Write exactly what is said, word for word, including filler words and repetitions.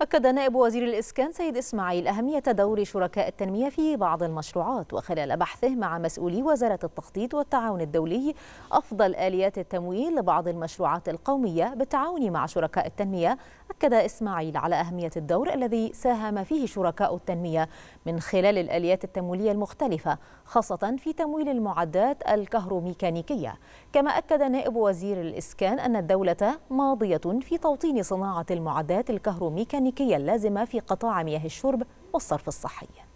أكد نائب وزير الإسكان سيد إسماعيل أهمية دور شركاء التنمية في بعض المشروعات، وخلال بحثه مع مسؤولي وزارة التخطيط والتعاون الدولي أفضل آليات التمويل لبعض المشروعات القومية بالتعاون مع شركاء التنمية، أكد إسماعيل على أهمية الدور الذي ساهم فيه شركاء التنمية من خلال الآليات التمويلية المختلفة، خاصة في تمويل المعدات الكهروميكانيكية. كما أكد نائب وزير الإسكان أن الدولة ماضية في توطين صناعة المعدات الكهروميكانيكية اللازمة في قطاع مياه الشرب والصرف الصحي.